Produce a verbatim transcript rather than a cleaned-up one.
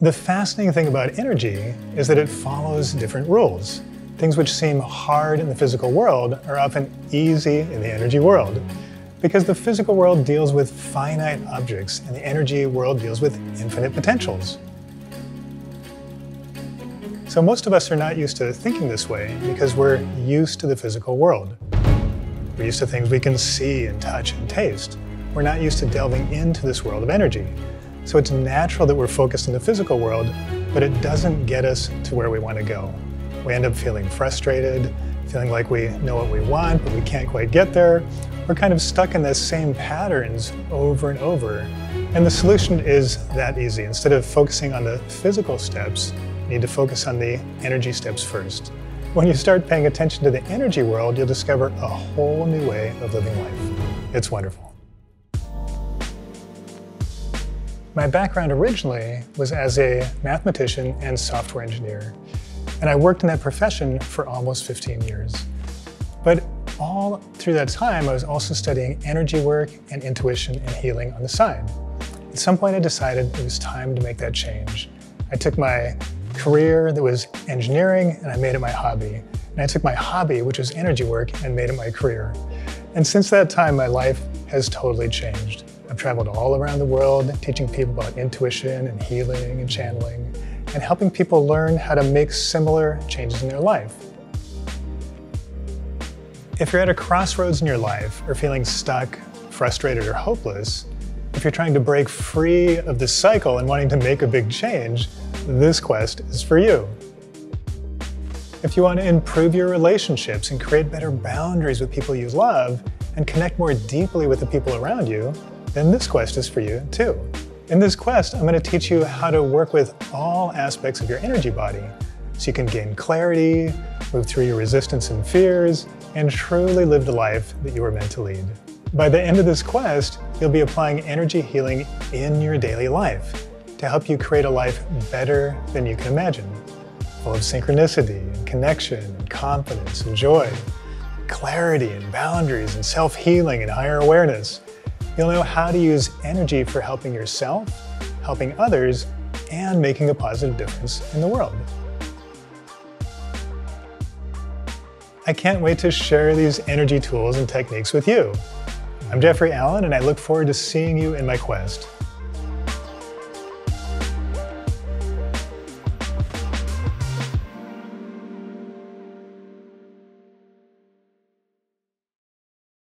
The fascinating thing about energy is that it follows different rules. Things which seem hard in the physical world are often easy in the energy world, because the physical world deals with finite objects and the energy world deals with infinite potentials. So most of us are not used to thinking this way because we're used to the physical world. We're used to things we can see and touch and taste. We're not used to delving into this world of energy. So it's natural that we're focused on the physical world, but it doesn't get us to where we want to go. We end up feeling frustrated, feeling like we know what we want, but we can't quite get there. We're kind of stuck in the same patterns over and over. And the solution is that easy. Instead of focusing on the physical steps, you need to focus on the energy steps first. When you start paying attention to the energy world, you'll discover a whole new way of living life. It's wonderful. My background originally was as a mathematician and software engineer, and I worked in that profession for almost fifteen years. But all through that time, I was also studying energy work and intuition and healing on the side. At some point, I decided it was time to make that change. I took my career that was engineering and I made it my hobby. And I took my hobby, which was energy work, and made it my career. And since that time, my life has totally changed. I've traveled all around the world teaching people about intuition and healing and channeling, and helping people learn how to make similar changes in their life. If you're at a crossroads in your life or feeling stuck, frustrated, or hopeless, if you're trying to break free of this cycle and wanting to make a big change, this quest is for you. If you want to improve your relationships and create better boundaries with people you love and connect more deeply with the people around you, then this quest is for you too. In this quest, I'm going to teach you how to work with all aspects of your energy body so you can gain clarity, move through your resistance and fears, and truly live the life that you were meant to lead. By the end of this quest, you'll be applying energy healing in your daily life to help you create a life better than you can imagine, full of synchronicity and connection and confidence and joy, clarity and boundaries and self-healing and higher awareness. You'll know how to use energy for helping yourself, helping others, and making a positive difference in the world. I can't wait to share these energy tools and techniques with you. I'm Jeffrey Allen, and I look forward to seeing you in my quest.